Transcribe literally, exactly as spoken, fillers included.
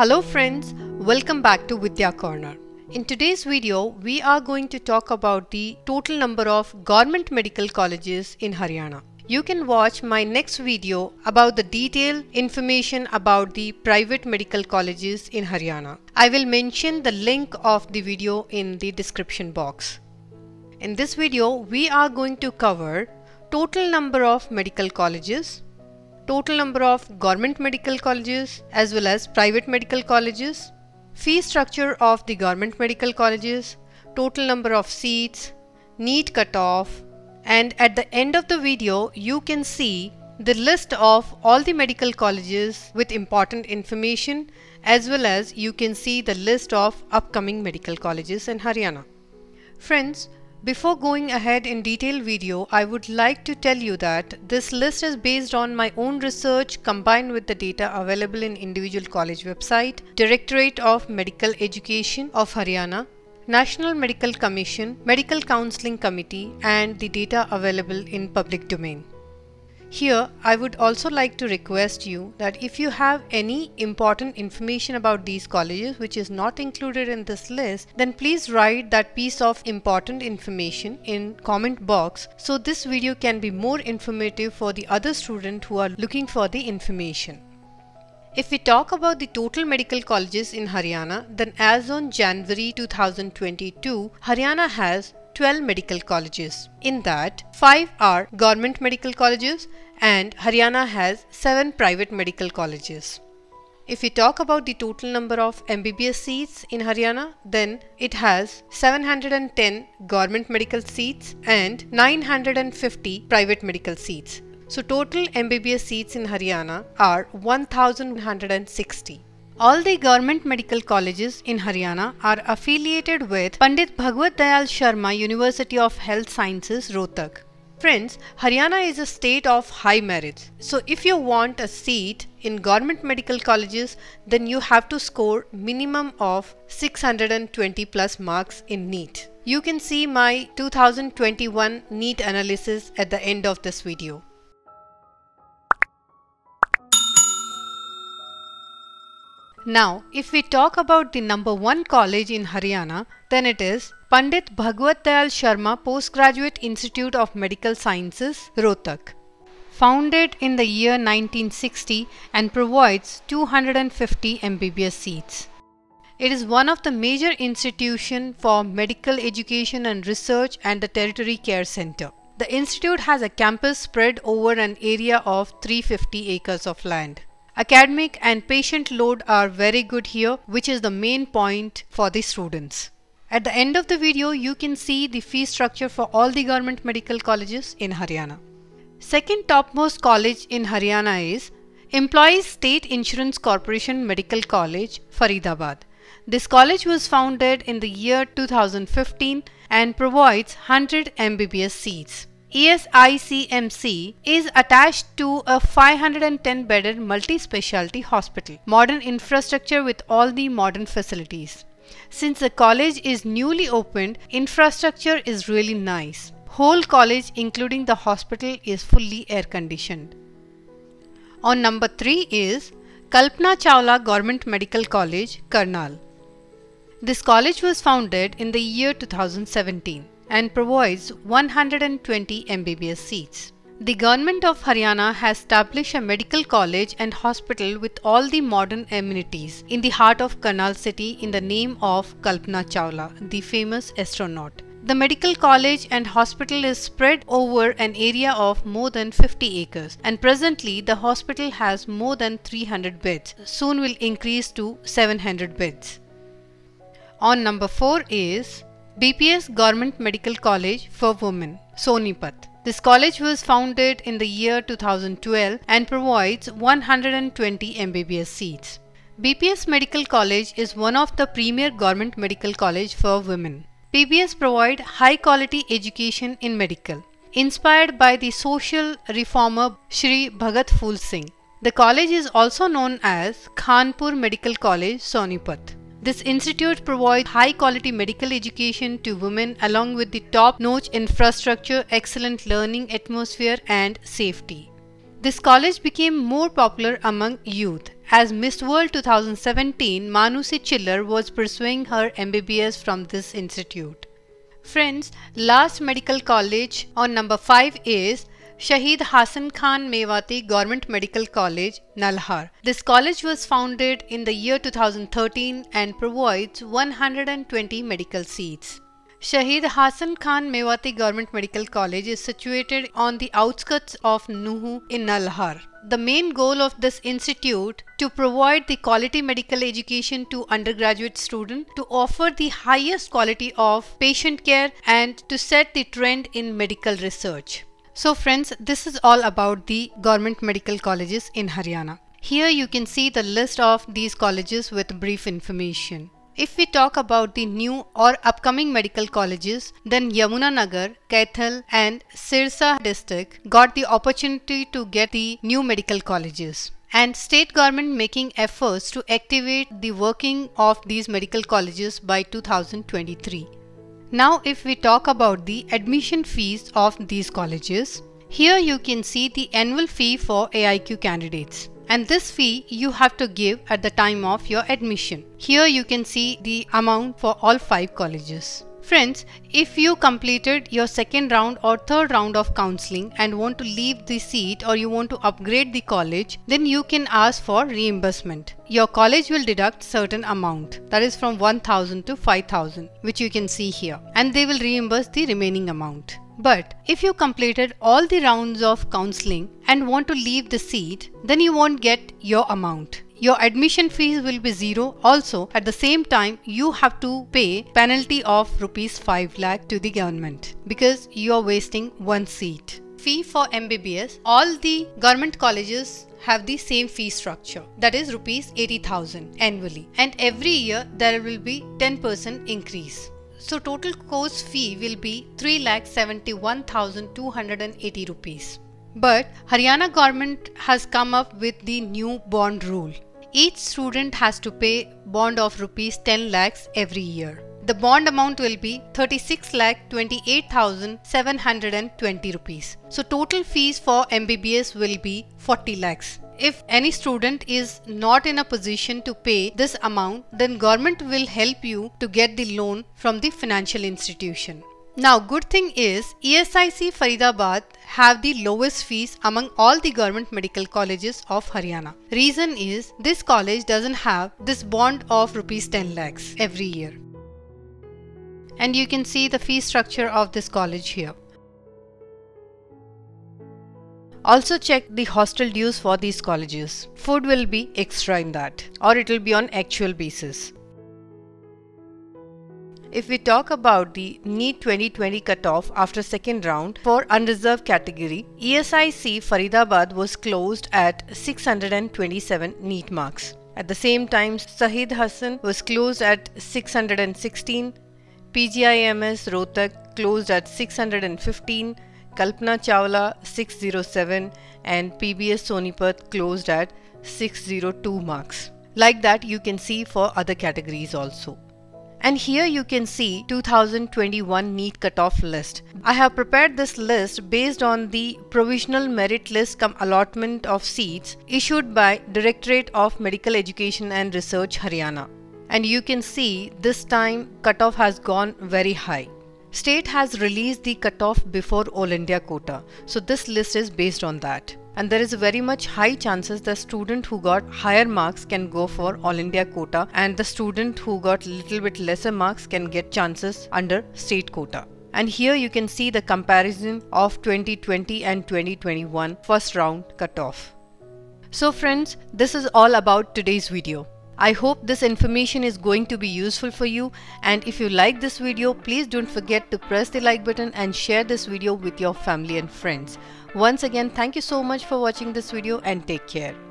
Hello friends, welcome back to Vidya Corner. In today's video, we are going to talk about the total number of government medical colleges in Haryana. You can watch my next video about the detailed information about the private medical colleges in Haryana. I will mention the link of the video in the description box. In this video, we are going to cover total number of medical colleges, total number of government medical colleges as well as private medical colleges, fee structure of the government medical colleges, total number of seats, NEET cutoff, and at the end of the video you can see the list of all the medical colleges with important information as well as you can see the list of upcoming medical colleges in Haryana. Friends, before going ahead in detailed video, I would like to tell you that this list is based on my own research combined with the data available in individual college website, Directorate of Medical Education of Haryana, National Medical Commission, Medical Counseling Committee, and the data available in public domain. Here, I would also like to request you that if you have any important information about these colleges which is not included in this list, then please write that piece of important information in comment box so this video can be more informative for the other students who are looking for the information. If we talk about the total medical colleges in Haryana, then as on January two thousand twenty-two, Haryana has twelve medical colleges. In that, five are government medical colleges and Haryana has seven private medical colleges. If we talk about the total number of M B B S seats in Haryana, then it has seven hundred ten government medical seats and nine hundred fifty private medical seats. So total M B B S seats in Haryana are one thousand one hundred sixty. All the government medical colleges in Haryana are affiliated with Pandit Bhagwat Dayal Sharma University of Health Sciences, Rohtak. Friends, Haryana is a state of high merit. So if you want a seat in government medical colleges, then you have to score minimum of six hundred twenty plus marks in NEET. You can see my two thousand twenty-one NEET analysis at the end of this video. Now, if we talk about the number one college in Haryana, then it is Pandit Bhagwat Dayal Sharma Postgraduate Institute of Medical Sciences, Rohtak. Founded in the year nineteen sixty and provides two hundred fifty M B B S seats. It is one of the major institutions for medical education and research and the Tertiary Care Center. The institute has a campus spread over an area of three hundred fifty acres of land. Academic and patient load are very good here, which is the main point for the students. At the end of the video, you can see the fee structure for all the government medical colleges in Haryana. Second topmost college in Haryana is Employees State Insurance Corporation Medical College, Faridabad. This college was founded in the year two thousand fifteen and provides one hundred M B B S seats. E S I C M C is attached to a five hundred ten bedded multi-specialty hospital, modern infrastructure with all the modern facilities. Since the college is newly opened, infrastructure is really nice. Whole college including the hospital is fully air-conditioned. On number three is Kalpana Chawla Government Medical College, Karnal. This college was founded in the year two thousand seventeen. And provides one hundred twenty M B B S seats. The government of Haryana has established a medical college and hospital with all the modern amenities in the heart of Karnal city in the name of Kalpana Chawla, the famous astronaut. The medical college and hospital is spread over an area of more than fifty acres and presently the hospital has more than three hundred beds, soon will increase to seven hundred beds. On number four is B P S Government Medical College for Women, Sonipat. This college was founded in the year two thousand twelve and provides one hundred twenty M B B S seats. B P S Medical College is one of the premier government medical college for women. B P S provide high quality education in medical, inspired by the social reformer Shri Bhagat Phool Singh. The college is also known as Khanpur Medical College, Sonipat. This institute provides high-quality medical education to women along with the top-notch infrastructure, excellent learning atmosphere and safety. This college became more popular among youth As Miss World twenty seventeen, Manushi Chhillar was pursuing her M B B S from this institute. Friends, last medical college on number five is Shaheed Hasan Khan Mewati Government Medical College, Nalhar. This college was founded in the year two thousand thirteen and provides one hundred twenty medical seats. Shaheed Hasan Khan Mewati Government Medical College is situated on the outskirts of Nuhu in Nalhar. The main goal of this institute to provide the quality medical education to undergraduate students, to offer the highest quality of patient care and to set the trend in medical research. So friends, this is all about the government medical colleges in Haryana. Here you can see the list of these colleges with brief information. If we talk about the new or upcoming medical colleges, then Yamunanagar, Kaithal and Sirsa district got the opportunity to get the new medical colleges. And state government making efforts to activate the working of these medical colleges by two thousand twenty-three. Now if we talk about the admission fees of these colleges, here you can see the annual fee for A I Q candidates. And this fee you have to give at the time of your admission. Here you can see the amount for all five colleges. Friends, if you completed your second round or third round of counseling and want to leave the seat or you want to upgrade the college, then you can ask for reimbursement. Your college will deduct certain amount, that is from one thousand to five thousand, which you can see here, and they will reimburse the remaining amount. But if you completed all the rounds of counseling and want to leave the seat, then you won't get your amount. Your admission fees will be zero. Also, at the same time, you have to pay penalty of rupees five lakh to the government because you are wasting one seat. Fee for M B B S, all the government colleges have the same fee structure, that is rupees eighty thousand annually, and every year there will be ten percent increase. So total course fee will be three lakh seventy-one thousand two hundred eighty rupees. But Haryana government has come up with the new bond rule. Each student has to pay bond of rupees ten lakhs every year. The bond amount will be thirty-six lakh twenty-eight thousand seven hundred twenty rupees. So total fees for M B B S will be forty lakhs. If any student is not in a position to pay this amount, then government will help you to get the loan from the financial institution. Now good thing is E S I C Faridabad have the lowest fees among all the government medical colleges of Haryana. Reason is this college doesn't have this bond of rupees ten lakhs every year. And you can see the fee structure of this college here. Also check the hostel dues for these colleges. Food will be extra in that, or it will be on actual basis. If we talk about the NEET twenty twenty cutoff after second round for unreserved category, E S I C Faridabad was closed at six hundred twenty-seven NEET marks. At the same time, Shaheed Hasan was closed at six hundred sixteen, P G I M S Rohtak closed at six hundred fifteen, Kalpana Chawla six hundred seven and P B S Sonipat closed at six hundred two marks. Like that you can see for other categories also. And here you can see two thousand twenty-one NEET cutoff list. I have prepared this list based on the provisional merit list cum allotment of seats issued by Directorate of Medical Education and Research Haryana. And you can see this time cutoff has gone very high. State has released the cutoff before All India quota, so this list is based on that. And there is very much high chances the student who got higher marks can go for All India quota and the student who got little bit lesser marks can get chances under state quota. And here you can see the comparison of twenty twenty and twenty twenty-one first round cutoff. So friends, this is all about today's video. I hope this information is going to be useful for you, and if you like this video, please don't forget to press the like button and share this video with your family and friends. Once again, thank you so much for watching this video and take care.